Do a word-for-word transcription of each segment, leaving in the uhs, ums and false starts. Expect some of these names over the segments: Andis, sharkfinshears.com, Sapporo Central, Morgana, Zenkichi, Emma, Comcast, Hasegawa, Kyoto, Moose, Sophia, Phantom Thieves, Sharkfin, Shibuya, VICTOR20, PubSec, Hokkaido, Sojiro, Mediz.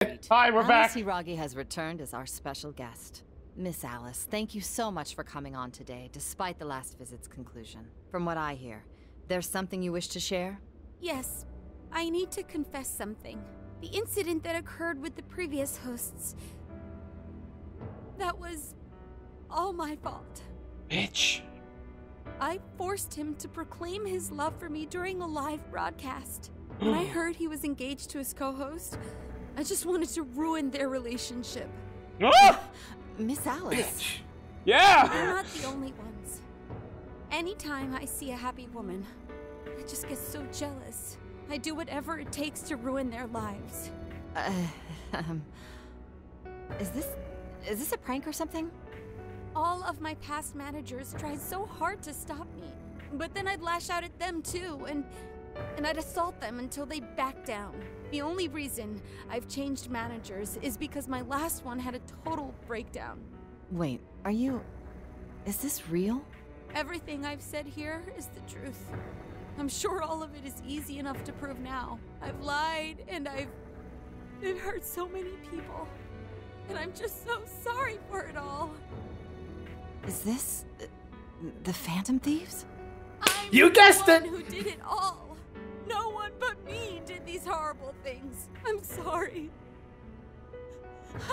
Hi, we're Alice back. Hiragi has returned as our special guest. Miss Alice, thank you so much for coming on today, despite the last visit's conclusion. From what I hear, there's something you wish to share? Yes. I need to confess something. The incident that occurred with the previous hosts. That was all my fault. Bitch. I forced him to proclaim his love for me during a live broadcast. When I heard he was engaged to his co-host, I just wanted to ruin their relationship. Ah! Miss Alice. Yeah! We're not the only ones. Anytime I see a happy woman, I just get so jealous. I do whatever it takes to ruin their lives. Uh, um, is this... is this a prank or something? All of my past managers tried so hard to stop me. But then I'd lash out at them too, and... and I'd assault them until they backed down. The only reason I've changed managers is because my last one had a total breakdown. Wait, are you... is this real? Everything I've said here is the truth. I'm sure all of it is easy enough to prove now. I've lied, and I've... it hurt so many people. And I'm just so sorry for it all. Is this... Uh, the Phantom Thieves? I'm you guessed it! Who did it all! No one but me did these horrible things. I'm sorry.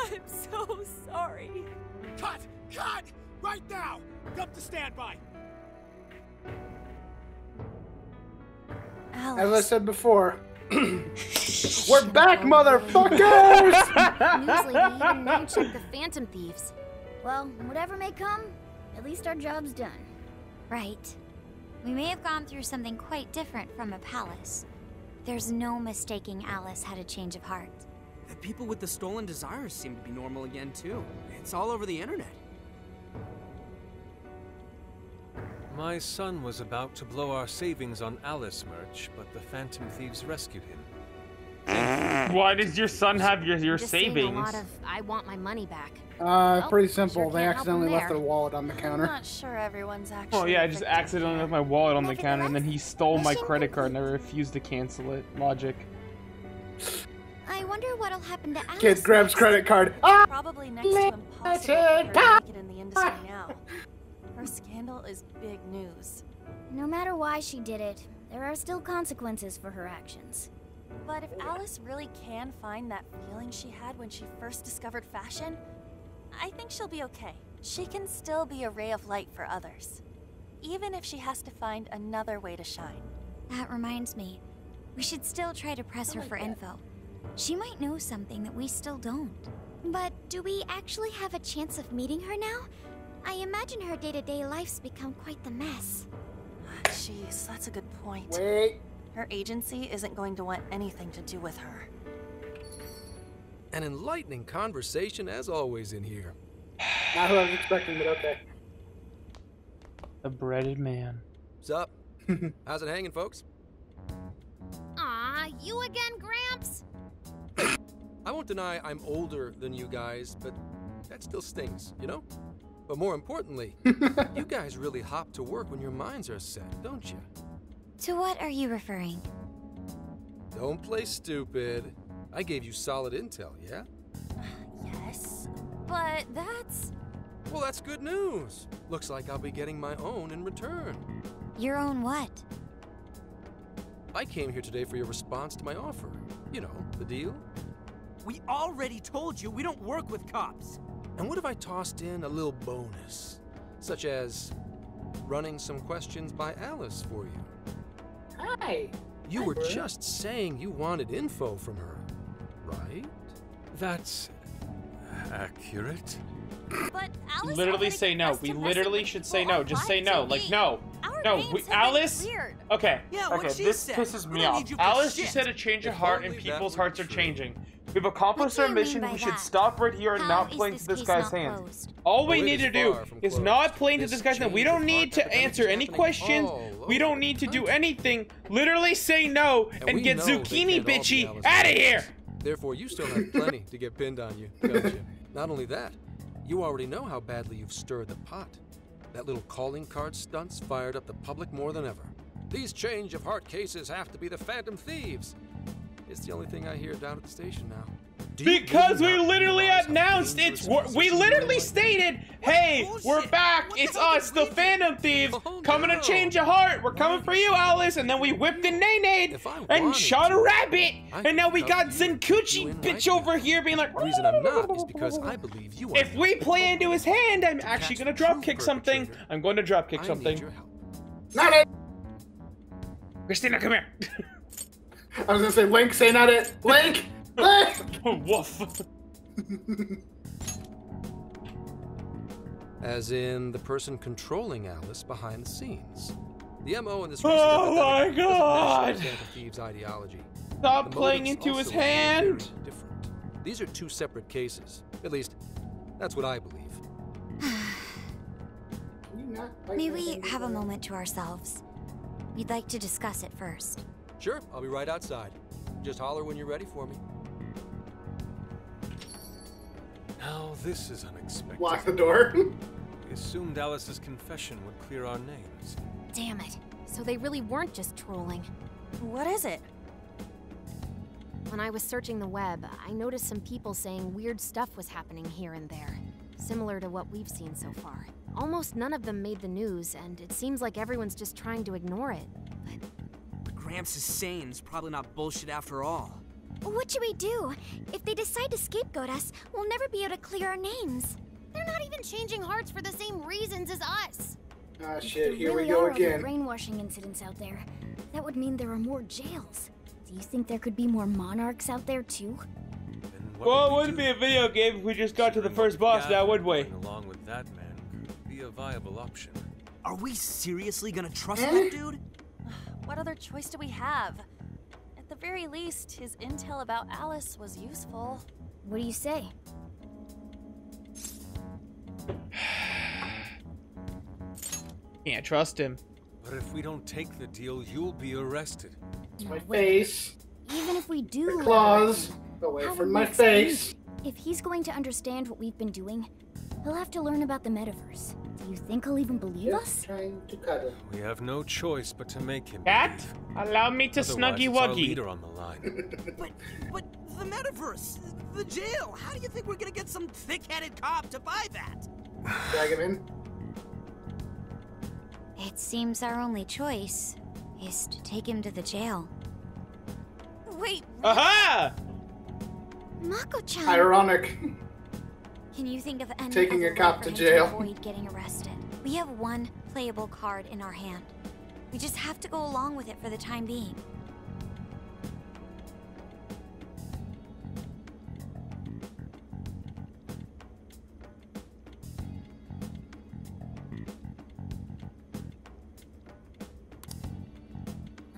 I'm so sorry. Cut! Cut! Right now! Up to standby! Alice. As I said before, we're back, motherfuckers! Newsly, we even name-checked the Phantom Thieves. Well, whatever may come, at least our job's done. Right. We may have gone through something quite different from a palace. There's no mistaking Alice had a change of heart. The people with the stolen desires seem to be normal again, too. It's all over the internet. My son was about to blow our savings on Alice merch, but the Phantom Thieves rescued him. Why does your son have your, your savings? A lot of, I want my money back. Uh, well, pretty simple. Sure they accidentally left their wallet on the counter. I'm not sure everyone's actually. Oh yeah, I just accidentally left my wallet on the counter, and then he stole my credit card, and I refused to cancel it. Logic. I wonder what'll happen to Alice. Kid grabs credit card. Ah! Probably next to impossible to make it in the industry now. Her scandal is big news. No matter why she did it, there are still consequences for her actions. But if Alice really can find that feeling she had when she first discovered fashion, I think she'll be okay. She can still be a ray of light for others, even if she has to find another way to shine. That reminds me, we should still try to press her for info. She might know something that we still don't. But do we actually have a chance of meeting her now? I imagine her day-to-day life's become quite the mess. Jeez, that's a good point. Wait. Her agency isn't going to want anything to do with her. An enlightening conversation, as always, in here. Not who I was expecting, but okay. A breaded man. Sup? How's it hanging, folks? Aw, you again, Gramps? I won't deny I'm older than you guys, but that still stings, you know? But more importantly, you guys really hop to work when your minds are set, don't you? To what are you referring? Don't play stupid. I gave you solid intel, yeah? Uh, yes, but that's... Well, that's good news. Looks like I'll be getting my own in return. Your own what? I came here today for your response to my offer. You know, the deal. We already told you we don't work with cops. And what if I tossed in a little bonus? Such as running some questions by Alice for you. Hi. You were just saying you wanted info from her, right? That's accurate. But Alice literally say no. We literally should say no. Just say no. Like no. No, we, Alice. Okay. Okay. This pisses me off. Alice just had a change of heart, and people's hearts are changing. We've accomplished our mission. We should stop right here and not play into this guy's hands. All we need to do is not play into this guy's hands. We don't need to answer any questions. We don't need to do anything. Literally say no and get zucchini bitchy out of here. Therefore, you still have plenty to get pinned on you, don't you? Not only that, you already know how badly you've stirred the pot. That little calling card stunt's fired up the public more than ever. These change of heart cases have to be the Phantom Thieves. It's the only thing I hear down at the station now. Because we literally announced it's, we literally stated, hey, we're back, it's us, the Phantom Thieves, coming to change your heart, we're coming for you, Alice, and then we whipped a nay-nay and shot a rabbit, and now we got Zenkichi bitch over here being like, reason I'm not is because I believe you. If we play into his hand, I'm actually gonna drop kick something. I'm going to drop kick something. Not it! Christina, come here. I was gonna say, Link, say not it. Link! Woof. As in the person controlling Alice behind the scenes. The M O in this recent oh my God! Doesn't match the Thieves' ideology. Stop playing into his hand. Different. These are two separate cases. At least, that's what I believe. May we have a moment to ourselves? We'd like to discuss it first. Sure, I'll be right outside. Just holler when you're ready for me. Now this is unexpected. Lock the door. We assumed Alice's confession would clear our names. Damn it. So they really weren't just trolling. What is it? When I was searching the web, I noticed some people saying weird stuff was happening here and there, similar to what we've seen so far. Almost none of them made the news, and it seems like everyone's just trying to ignore it. But Gramps is sane. It's probably not bullshit after all. What should we do? If they decide to scapegoat us, we'll never be able to clear our names. They're not even changing hearts for the same reasons as us. Ah, shit, here we go again. There are brainwashing incidents out there. That would mean there are more jails. Do you think there could be more monarchs out there, too? Well, it wouldn't be a video game if we just got to the first boss now, would we? Along with that man could be a viable option. Are we seriously gonna trust that dude? What other choice do we have? At the very least, his intel about Alice was useful. What do you say? Can't trust him. But if we don't take the deal, you'll be arrested. My face. Even if we do, the claws away from my face. If he's going to understand what we've been doing, he'll have to learn about the metaverse. Do you think he'll even believe us? Trying to cut him. We have no choice but to make him. Cat, allow me to snuggy wuggy. but, but the metaverse, the jail. How do you think we're gonna get some thick-headed cop to buy that? Drag him in. It seems our only choice is to take him to the jail. Wait. Aha! Mako-chan. Ironic. Can you think of any taking a cop to jail to avoid getting arrested? We have one playable card in our hand. We just have to go along with it for the time being.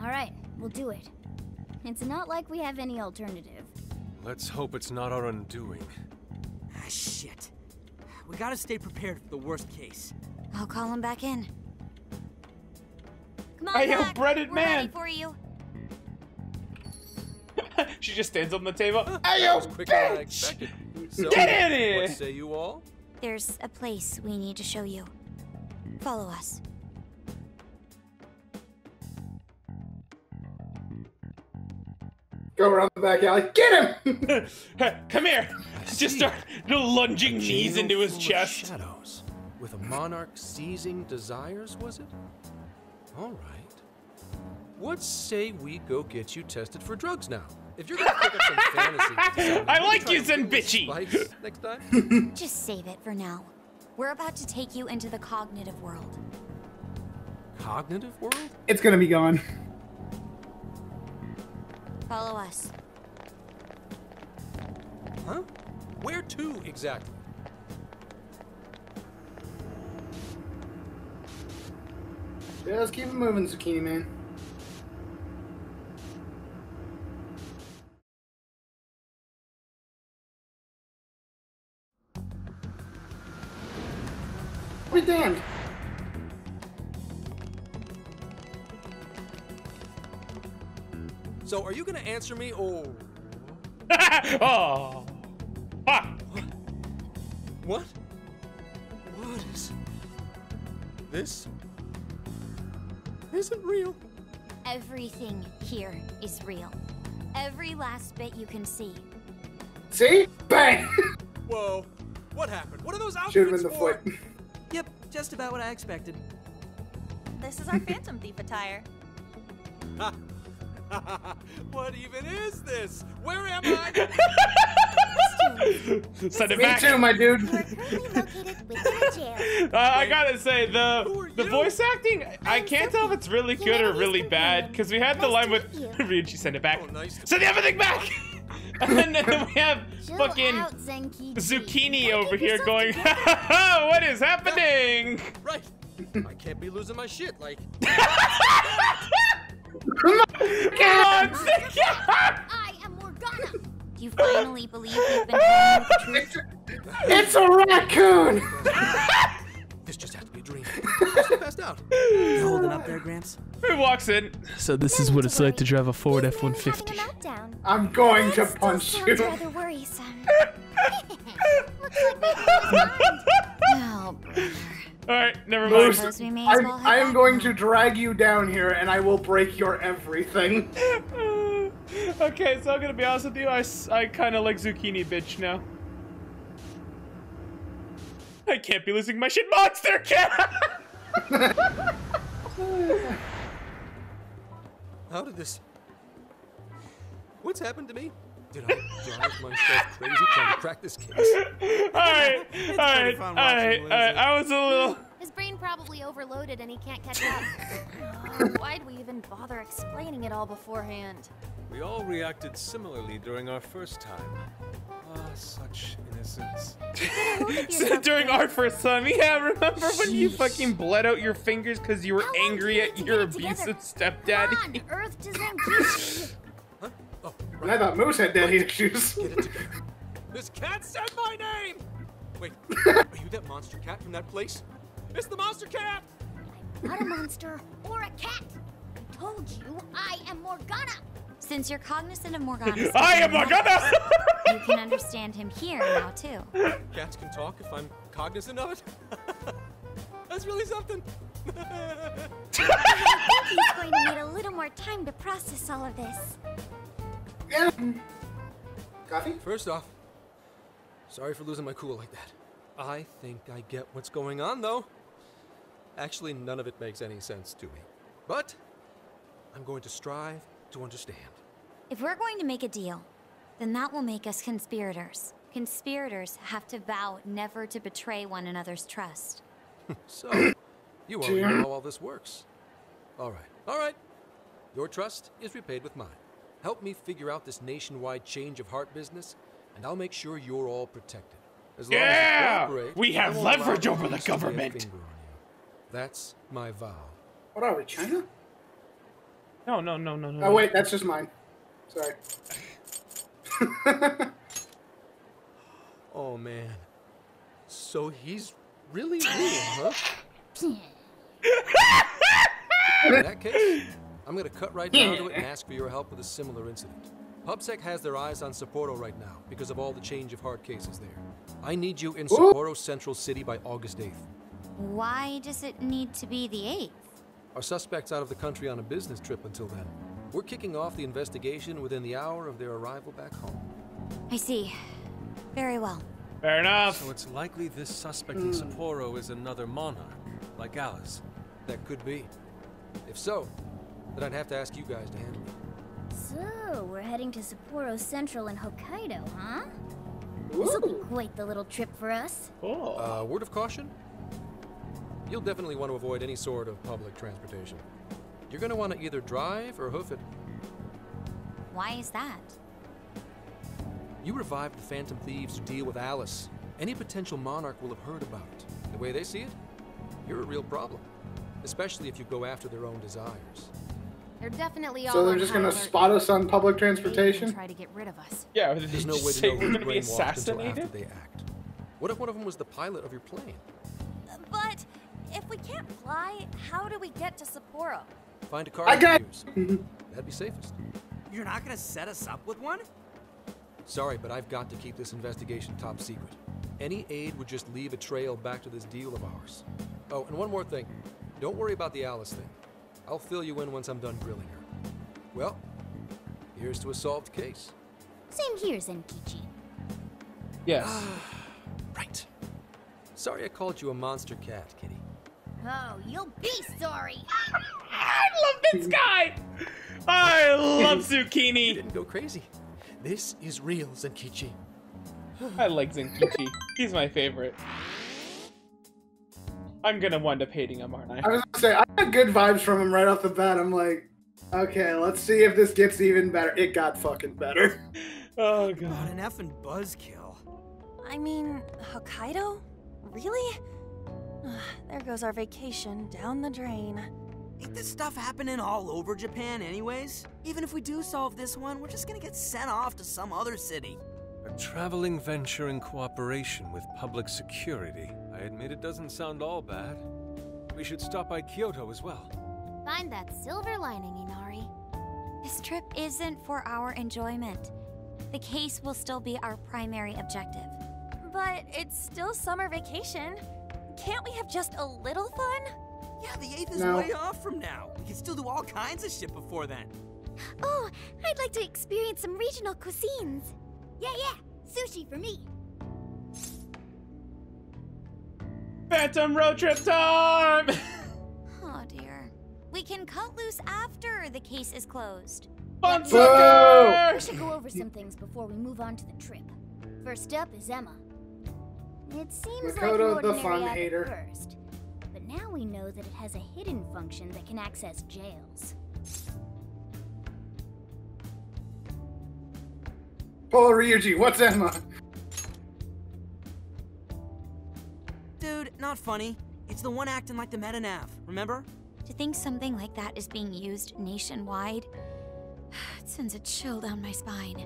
All right, we'll do it. It's not like we have any alternative. Let's hope it's not our undoing. Ah, shit. We gotta stay prepared for the worst case. I'll call him back in. Come on, I am breaded man. We're ready for you. She just stands on the table. Hey, yo, bitch! So, get in here! What say you all? There's a place we need to show you. Follow us. Go around the back alley. Get him! Come here! Just start lunging knees into his chest. Shadows, with a monarch seizing desires, was it? All right. What say we go get you tested for drugs now? If you're gonna pick up some fantasy, I like you, Zenbichi. Next time. Just save it for now. We're about to take you into the cognitive world. Cognitive world? It's gonna be gone. Follow us. Huh? Where to exactly? Yeah, let's keep it moving, Zucchini Man. We're damned. So, are you gonna answer me or? Oh, fuck! What? What is this? Isn't real? everything here is real. Every last bit you can see. See? Bang! Whoa. What happened? What are those outfits Shoot him in the for? Foot. Yep, just about what I expected. This is our Phantom Thief attire. What even is this? Where am I? Send it back. Me too, my dude. You're currently located within a jail. Uh, I gotta say, the the voice acting, I can't tell if it's really good or really bad, because we had the line with Ryuji, send it back. Send everything back! And then we have fucking Zucchini over here going, what is happening? Right. I can't be losing my shit, like... Come on! I am Morgana! Do you finally believe you've been telling the truth? It's a raccoon! This just has to be a dream. I passed out. You holding up there, Gramps? He walks in. So this is what it's like to drive a Ford F one fifty. I'm going to punch you. Rather worrisome. Looks like my brother's mind. Alright, never mind. I, well I am going to drag you down here and I will break your everything. Okay, so I'm gonna be honest with you, I, I kinda like Zucchini Bitch now. I can't be losing my shit monster cat! How did this... What's happened to me? Did I drive myself crazy trying to crack this case? Alright, alright, alright, alright, I was a little... His brain probably overloaded and he can't catch up. Oh, why'd we even bother explaining it all beforehand? We all reacted similarly during our first time. Ah, oh, such innocence. During our first time, yeah, remember Jeez. when you fucking bled out your fingers because you were How angry you at your abusive stepdaddy? Come on, Earth to Zenkichi. Oh, right. I thought Moose had daddy issues. Get it together. This cat said my name! Wait, are you that monster cat from that place? It's the monster cat! I'm not a monster or a cat. I told you I am Morgana. Since you're cognizant of Morgana... I am Morgana! You can understand him here now, too. Cats can talk if I'm cognizant of it? That's really something. I think he's going to need a little more time to process all of this. Coffee? First off, sorry for losing my cool like that. I think I get what's going on, though. Actually, none of it makes any sense to me. But I'm going to strive to understand. If we're going to make a deal, then that will make us conspirators. Conspirators have to vow never to betray one another's trust. So, you already know how all this works. All right, all right. Your trust is repaid with mine. Help me figure out this nationwide change of heart business, and I'll make sure you're all protected. As long yeah! as you cooperate, we have leverage over the government. That's my vow. What are we, China? No, no, no, no, no. Oh wait, that's just mine. Sorry. Oh man. So he's really real, huh? In that case. I'm gonna cut right down to it and ask for your help with a similar incident. PubSec has their eyes on Sapporo right now because of all the change of heart cases there. I need you in Sapporo Central City by August eighth. Why does it need to be the eighth? Our suspect's out of the country on a business trip until then. We're kicking off the investigation within the hour of their arrival back home. I see. Very well. Fair enough. So it's likely this suspect mm. in Sapporo is another monarch, like ours. That could be. If so, that I'd have to ask you guys to handle it. So, we're heading to Sapporo Central in Hokkaido, huh? This'll be quite the little trip for us. Oh. Uh, word of caution? You'll definitely want to avoid any sort of public transportation. You're gonna want to either drive or hoof it. Why is that? You revived the Phantom Thieves to deal with Alice. Any potential monarch will have heard about it. The way they see it, you're a real problem. Especially if you go after their own desires. They're definitely all so they're just going to spot us on public transportation? Try to get rid of us. Yeah, there's no way to know we're going to be assassinated after they act. What if one of them was the pilot of your plane? But if we can't fly, how do we get to Sapporo? Find a car. I got That'd be safest. You're not going to set us up with one? Sorry, but I've got to keep this investigation top secret. Any aid would just leave a trail back to this deal of ours. Oh, and one more thing. Don't worry about the Alice thing. I'll fill you in once I'm done grilling her. Well, here's to a solved case. Same here, Zenkichi. Yes. Right. Sorry I called you a monster cat, Kitty. Oh, you'll be sorry. I love this guy. I love Zucchini. You didn't go crazy. This is real, Zenkichi. I like Zenkichi. He's my favorite. I'm gonna wind up hating him, aren't I? I was gonna say, I got good vibes from him right off the bat. I'm like, okay, let's see if this gets even better. It got fucking better. Oh, God. What an effing buzzkill. I mean, Hokkaido? Really? There goes our vacation down the drain. Ain't this stuff happening all over Japan anyways? Even if we do solve this one, we're just gonna get sent off to some other city. A traveling venture in cooperation with public security. I admit it doesn't sound all bad. We should stop by Kyoto as well. Find that silver lining, Inari. This trip isn't for our enjoyment. The case will still be our primary objective. But it's still summer vacation. Can't we have just a little fun? Yeah, the eighth is no. way off from now. We can still do all kinds of shit before then. Oh, I'd like to experience some regional cuisines. Yeah, yeah, sushi for me. Phantom road trip time! Oh dear. We can cut loose after the case is closed. Fun sucker! We should go over some things before we move on to the trip. First up is Emma. It seems Makoto, like an ordinary hater at first, but now we know that it has a hidden function that can access jails. Paul Ryuji, what's Emma? Dude, not funny. It's the one acting like the meta-nav, remember? To think something like that is being used nationwide, it sends a chill down my spine.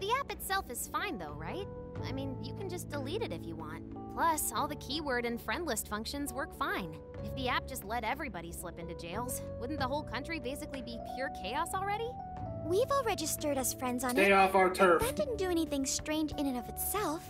The app itself is fine though, right? I mean, you can just delete it if you want. Plus, all the keyword and friend list functions work fine. If the app just let everybody slip into jails, wouldn't the whole country basically be pure chaos already? We've all registered as friends on Stay it. Stay off our turf. That didn't do anything strange in and of itself.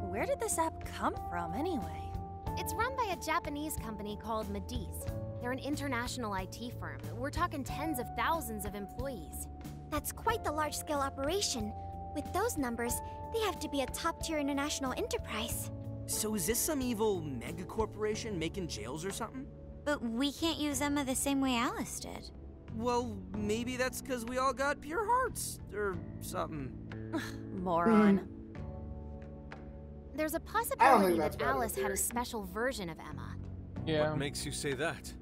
Where did this app come from, anyway? It's run by a Japanese company called Mediz. They're an international I T firm. We're talking tens of thousands of employees. That's quite the large-scale operation. With those numbers, they have to be a top-tier international enterprise. So is this some evil mega-corporation making jails or something? But we can't use Emma the same way Alice did. Well, maybe that's because we all got pure hearts, or something. Moron. Mm. There's a possibility that Alice had a special version of Emma. Yeah. What makes you say that?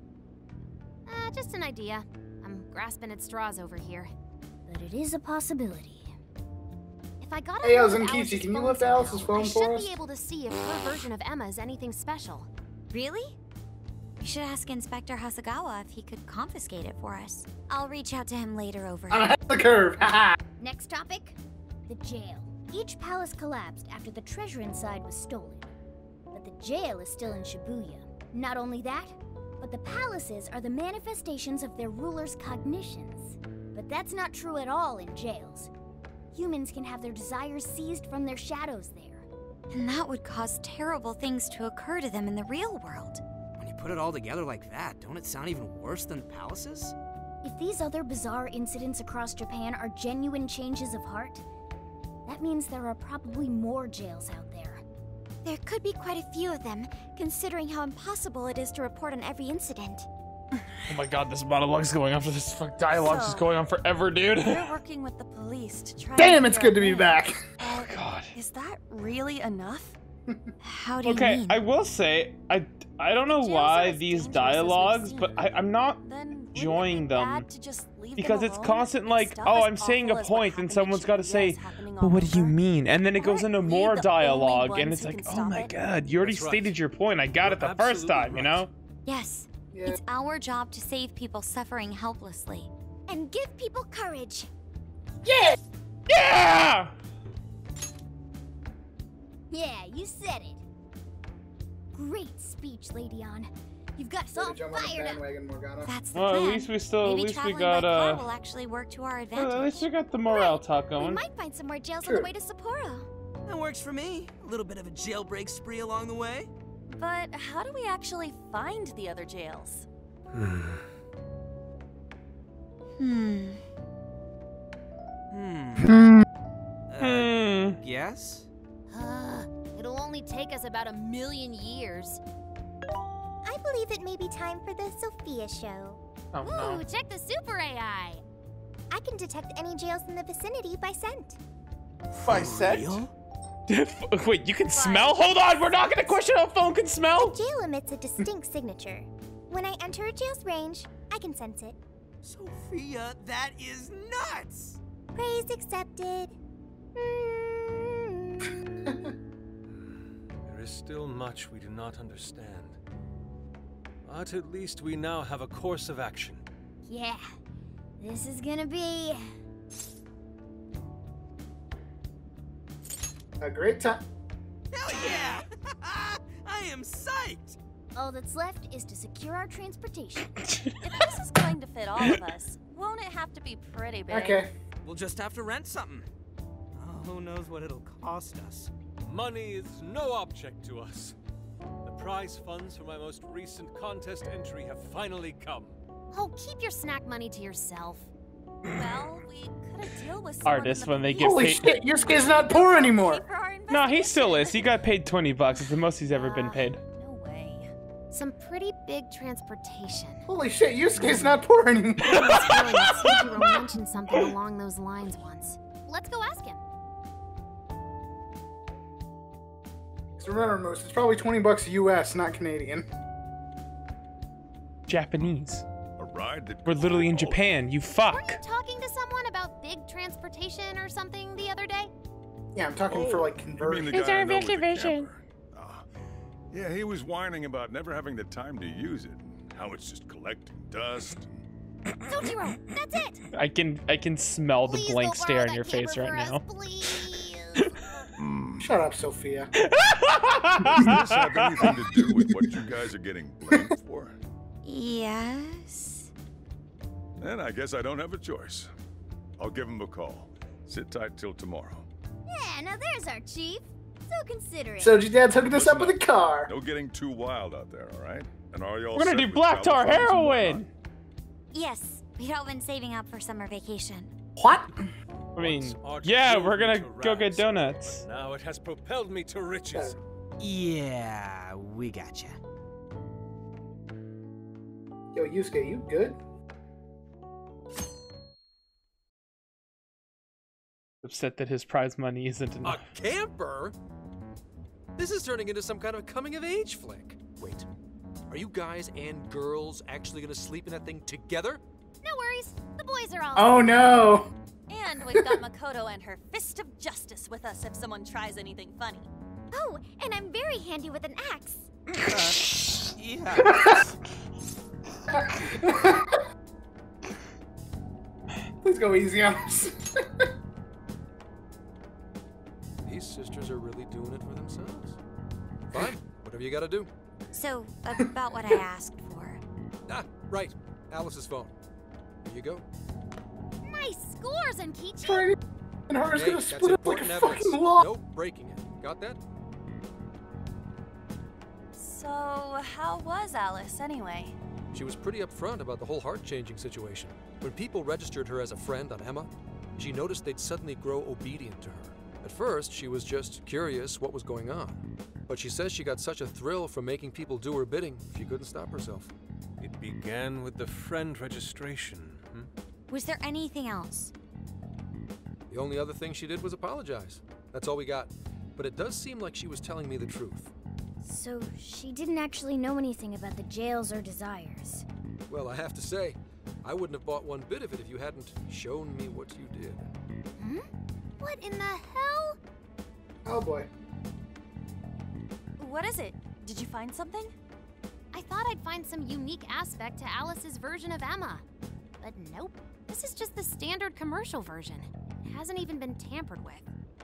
Uh, just an idea. I'm grasping at straws over here. But it is a possibility. If I got hey, Zenkichi, can you lift Alice's phone for us? I should be able to see if her version of Emma is anything special. Really? We should ask Inspector Hasegawa if he could confiscate it for us. I'll reach out to him later over. I'm ahead of the curve. Next topic, the jail. Each palace collapsed after the treasure inside was stolen. But the jail is still in Shibuya. Not only that, but the palaces are the manifestations of their rulers' cognitions. But that's not true at all in jails. Humans can have their desires seized from their shadows there. And that would cause terrible things to occur to them in the real world. When you put it all together like that, don't it sound even worse than palaces? If these other bizarre incidents across Japan are genuine changes of heart, that means there are probably more jails out there. There could be quite a few of them, considering how impossible it is to report on every incident. Oh my God, this monologue's going on for this fuck dialogue so, is going on forever, dude. We're working with the police to try Damn, to it's good to be back. Oh God. Is that really enough? How do okay, you Okay, I will say I I don't know why these dialogues, but I, I'm not enjoying them because it's constant like, oh, I'm saying a point and someone's got to say, well, what do you mean? And then it goes into more dialogue and it's like, oh my God, you already stated your point. I got it the first time, you know? Yes. Yeah. It's our job to save people suffering helplessly. And give people courage. Yes! Yeah! Yeah, you said it. Great speech, Lady On. You've got us all fired up. That's the well, plan. At least we still, Maybe at least we got, uh... will actually work to our advantage. Well, at least we got the morale talk going. We might find some more jails True. on the way to Sapporo. That works for me. A little bit of a jailbreak spree along the way. But how do we actually find the other jails? Hmm. Hmm. Uh, yes? Uh, it'll only take us about a million years. I believe it may be time for the Sophia show. Oh, ooh, no. Check the super A I! I can detect any jails in the vicinity by scent. By scent? Wait, you can smell? Hold on, we're not gonna question how a phone can smell! The jail emits a distinct signature. When I enter a jail's range, I can sense it. Sophia, that is nuts! Praise accepted. Mm. There is still much we do not understand. But at least we now have a course of action. Yeah, this is gonna be a great time. Hell yeah! I am psyched! All that's left is to secure our transportation. If this is going to fit all of us, won't it have to be pretty big? Okay. We'll just have to rent something. Oh, who knows what it'll cost us. Money is no object to us. The prize funds for my most recent contest entry have finally come. Oh, keep your snack money to yourself. Well, we couldn't deal with someone artists the when they get holy paid. Shit, Yusuke's not poor anymore. No, he still is. He got paid twenty bucks. It's the most he's ever uh, been paid. No way. Some pretty big transportation. Holy shit, Yusuke's not poor anymore. Sojiro mentioned something along those lines once. Let's go ask him. So remember, most it's probably twenty bucks U S, not Canadian. Japanese. We're literally in Japan, you fuck. Were you talking to someone about big transportation or something the other day? Yeah, I'm talking oh, for like conversion. It's our vacation. Uh, yeah, he was whining about never having the time to use it. How it's just collecting dust. Sojiro, that's it. I can I can smell the please blank stare on your face right us, now. mm. Shut up, Sophia. Does this have anything to do with what you guys are getting blamed for? Yes. Then I guess I don't have a choice. I'll give him a call. Sit tight till tomorrow. Yeah, now there's our chief. So considerate. So your dad's hooking us up with a car. No getting too wild out there, all right? And are y'all we're gonna do black tar heroin. Yes, we'd all been saving up for summer vacation. What? I mean, yeah, we're gonna go get donuts. But now it has propelled me to riches. Yeah, we gotcha. Yo, Yusuke, you good? Upset that his prize money isn't enough. A camper? This is turning into some kind of coming-of-age flick. Wait, are you guys and girls actually gonna sleep in that thing together? No worries, the boys are all. Oh no! And we've got Makoto and her fist of justice with us if someone tries anything funny. Oh, and I'm very handy with an axe. Uh, yeah. Please go easy on us. These sisters are really doing it for themselves. Fine, whatever you gotta do. So, about what I asked for. Ah, right. Alice's phone. Here you go. Nice scores, Zenkichi! And hers gonna split up like a fucking log. No breaking it. Got that? So, how was Alice anyway? She was pretty upfront about the whole heart-changing situation. When people registered her as a friend on Emma, she noticed they'd suddenly grow obedient to her. At first, she was just curious what was going on, but she says she got such a thrill from making people do her bidding, she couldn't stop herself. It began with the friend registration. Hmm? Was there anything else? The only other thing she did was apologize. That's all we got. But it does seem like she was telling me the truth. So she didn't actually know anything about the jails or desires? Well, I have to say, I wouldn't have bought one bit of it if you hadn't shown me what you did. Hmm? What in the hell? Oh boy. What is it? Did you find something? I thought I'd find some unique aspect to Alice's version of Emma. But nope. This is just the standard commercial version. It hasn't even been tampered with.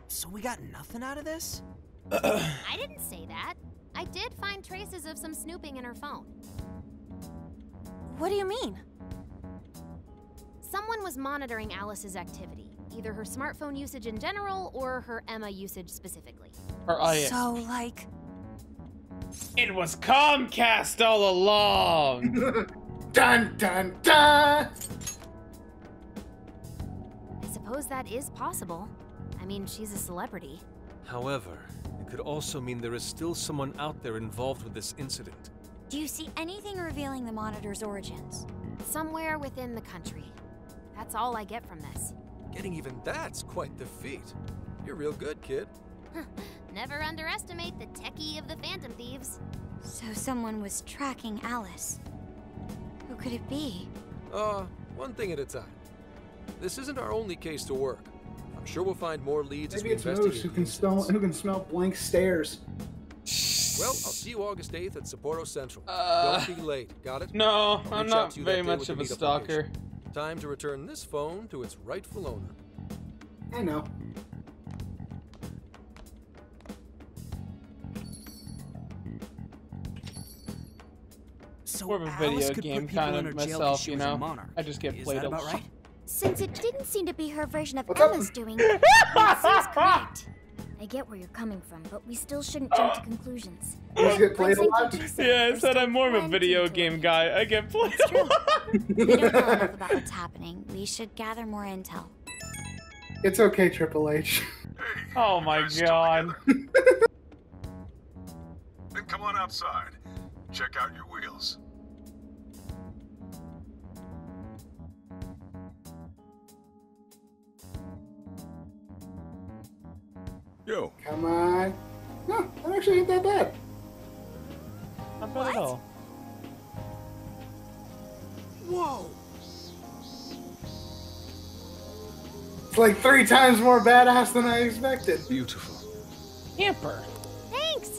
So we got nothing out of this? I didn't say that. I did find traces of some snooping in her phone. What do you mean? Someone was monitoring Alice's activity. Either her smartphone usage in general, or her Emma usage specifically. Her I S. So, like... It was Comcast all along! Dun, dun, dun! suppose that is possible. I mean, she's a celebrity. However, it could also mean there is still someone out there involved with this incident. Do you see anything revealing the Monitor's origins? Somewhere within the country. That's all I get from this. Getting even that's quite the feat. You're real good, kid. Never underestimate the techie of the Phantom Thieves. So someone was tracking Alice. Who could it be? Uh, one thing at a time. This isn't our only case to work. I'm sure we'll find more leads Maybe as we investigate. Maybe it's Rose who can smell, who can smell blank stares. Well, I'll see you August eighth at Sapporo Central. Uh, Don't be late, got it? No, I'm not very much of a stalker. Time to return this phone to its rightful owner. I know. So more of a video game kind of myself, you know. I just get played up. Right? Since it didn't seem to be her version of Emma's doing, that seems correct. I get where you're coming from, but we still shouldn't jump to conclusions. You get played a lot? Yeah, I said I'm more of a video game guy. I get played a lot. We don't know enough about what's happening. We should gather more intel. It's okay, Triple H. Oh my god. Then come on outside. Check out your wheels. Yo. Come on. No, that actually ain't that bad. Not bad at all. Whoa. It's like three times more badass than I expected. Beautiful. Hamper. Thanks.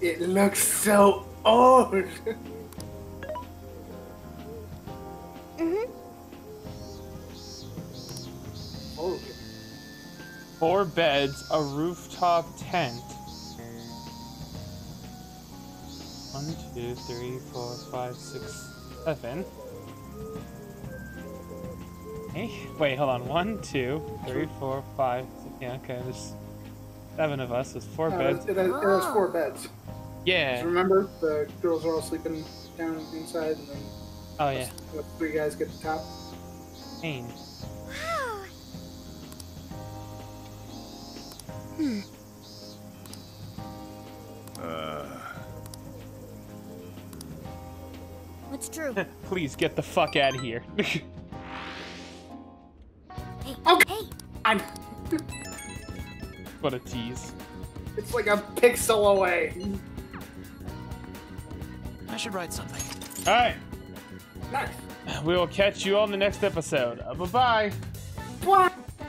It looks so old. Mm-hmm. Oh. Four beds, a rooftop tent. One, two, three, four, five, six, seven. Hey, wait, hold on. One, two, three, four, five. Six. Yeah, okay. There's seven of us. There's four uh, beds. It has, it has four beds. Yeah. Just remember, the girls are all sleeping down inside, and then oh yeah, the three guys get to the top. Pain. Wow. Hmm. Uh. What's true? Please get the fuck out of here. Hey, okay. I'm. What a tease. It's like a pixel away. I should write something. All right. Nice. We will catch you on the next episode. Uh, bye-bye. Bye.